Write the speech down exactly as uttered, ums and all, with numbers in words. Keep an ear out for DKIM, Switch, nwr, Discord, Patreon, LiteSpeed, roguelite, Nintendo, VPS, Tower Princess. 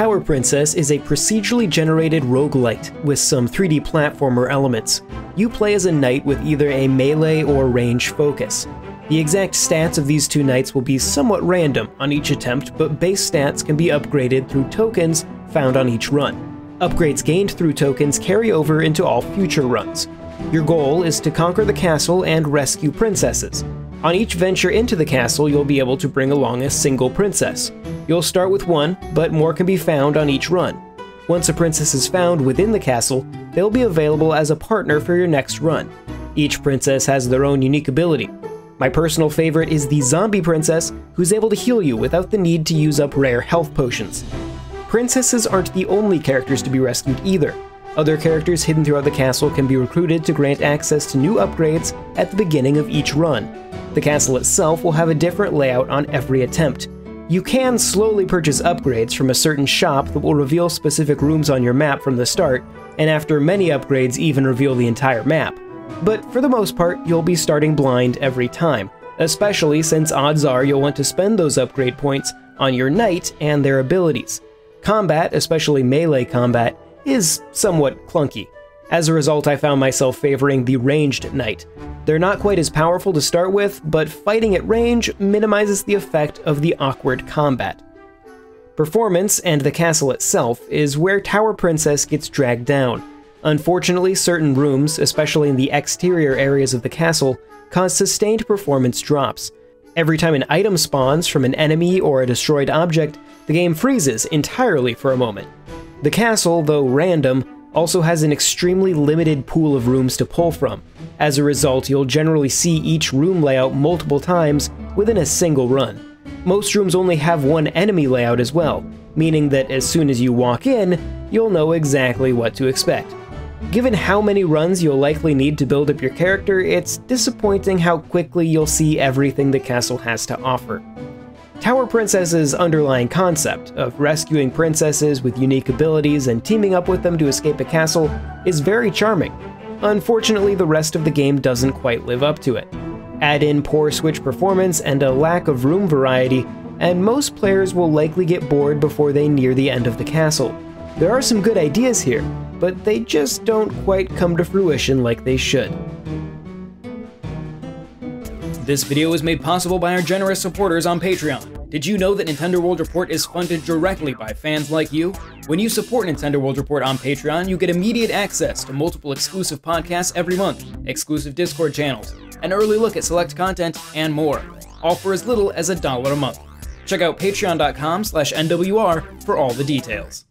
Tower Princess is a procedurally generated roguelite with some three D platformer elements. You play as a knight with either a melee or range focus. The exact stats of these two knights will be somewhat random on each attempt, but base stats can be upgraded through tokens found on each run. Upgrades gained through tokens carry over into all future runs. Your goal is to conquer the castle and rescue princesses. On each venture into the castle, you'll be able to bring along a single princess. You'll start with one, but more can be found on each run. Once a princess is found within the castle, they'll be available as a partner for your next run. Each princess has their own unique ability. My personal favorite is the zombie princess, who's able to heal you without the need to use up rare health potions. Princesses aren't the only characters to be rescued either. Other characters hidden throughout the castle can be recruited to grant access to new upgrades at the beginning of each run. The castle itself will have a different layout on every attempt. You can slowly purchase upgrades from a certain shop that will reveal specific rooms on your map from the start, and after many upgrades even reveal the entire map. But for the most part, you'll be starting blind every time, especially since odds are you'll want to spend those upgrade points on your knight and their abilities. Combat, especially melee combat, is somewhat clunky. As a result, I found myself favoring the ranged knight. They're not quite as powerful to start with, but fighting at range minimizes the effect of the awkward combat. Performance and the castle itself is where Tower Princess gets dragged down. Unfortunately, certain rooms, especially in the exterior areas of the castle, cause sustained performance drops. Every time an item spawns from an enemy or a destroyed object, the game freezes entirely for a moment. The castle, though random, also has an extremely limited pool of rooms to pull from. As a result, you'll generally see each room layout multiple times within a single run. Most rooms only have one enemy layout as well, meaning that as soon as you walk in, you'll know exactly what to expect. Given how many runs you'll likely need to build up your character, it's disappointing how quickly you'll see everything the castle has to offer. Tower Princess's underlying concept of rescuing princesses with unique abilities and teaming up with them to escape a castle is very charming. Unfortunately, the rest of the game doesn't quite live up to it. Add in poor Switch performance and a lack of room variety, and most players will likely get bored before they near the end of the castle. There are some good ideas here, but they just don't quite come to fruition like they should. This video was made possible by our generous supporters on Patreon. Did you know that Nintendo World Report is funded directly by fans like you? When you support Nintendo World Report on Patreon, you get immediate access to multiple exclusive podcasts every month, exclusive Discord channels, an early look at select content, and more, all for as little as a dollar a month. Check out patreon dot com slash N W R for all the details.